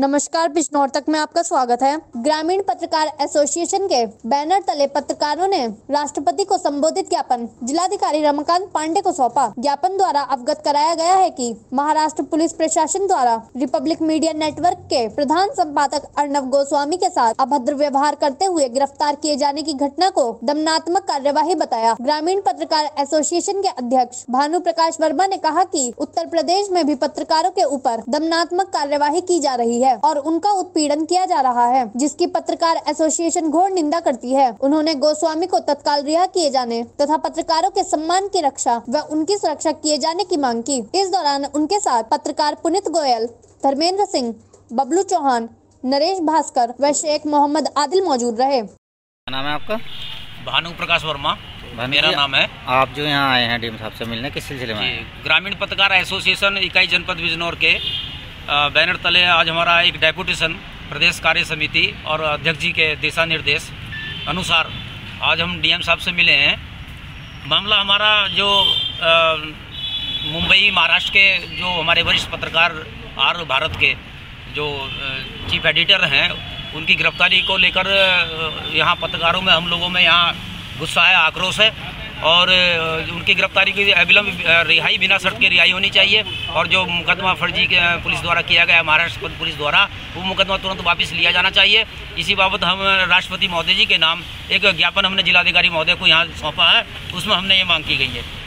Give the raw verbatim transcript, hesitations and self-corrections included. नमस्कार, बिजनौर तक में आपका स्वागत है। ग्रामीण पत्रकार एसोसिएशन के बैनर तले पत्रकारों ने राष्ट्रपति को संबोधित ज्ञापन जिलाधिकारी रमाकांत पांडे को सौंपा। ज्ञापन द्वारा अवगत कराया गया है कि महाराष्ट्र पुलिस प्रशासन द्वारा रिपब्लिक मीडिया नेटवर्क के प्रधान संपादक अर्णव गोस्वामी के साथ अभद्र व्यवहार करते हुए गिरफ्तार किए जाने की घटना को दमनात्मक कार्यवाही बताया। ग्रामीण पत्रकार एसोसिएशन के अध्यक्ष भानु प्रकाश वर्मा ने कहा कि उत्तर प्रदेश में भी पत्रकारों के ऊपर दमनात्मक कार्यवाही की जा रही है और उनका उत्पीड़न किया जा रहा है, जिसकी पत्रकार एसोसिएशन घोर निंदा करती है। उन्होंने गोस्वामी को तत्काल रिहा किए जाने तथा पत्रकारों के सम्मान की रक्षा व उनकी सुरक्षा किए जाने की मांग की। इस दौरान उनके साथ पत्रकार पुनित गोयल, धर्मेंद्र सिंह, बबलू चौहान, नरेश भास्कर व शेख मोहम्मद आदिल मौजूद रहे। क्या नाम है आपका? भानु प्रकाश वर्मा मेरा नाम है। आप जो यहाँ आए हैं डीएम साहब से मिलने किस सिलसिले में? ग्रामीण पत्रकार एसोसिएशन इकाई जनपद बिजनौर के बैनर तले आज हमारा एक डेपुटेशन प्रदेश कार्य समिति और अध्यक्ष जी के दिशा निर्देश अनुसार आज हम डीएम साहब से मिले हैं। मामला हमारा जो मुंबई महाराष्ट्र के जो हमारे वरिष्ठ पत्रकार आर भारत के जो चीफ एडिटर हैं उनकी गिरफ्तारी को लेकर यहाँ पत्रकारों में हम लोगों में यहाँ गुस्सा है, आक्रोश है और उनकी गिरफ्तारी की अविलंब रिहाई, बिना शर्त के रिहाई होनी चाहिए और जो मुकदमा फर्जी के पुलिस द्वारा किया गया महाराष्ट्र पुलिस द्वारा वो मुकदमा तुरंत वापस लिया जाना चाहिए। इसी बाबत हम राष्ट्रपति महोदय जी के नाम एक ज्ञापन हमने जिलाधिकारी महोदय को यहाँ सौंपा है, उसमें हमने ये मांग की गई है।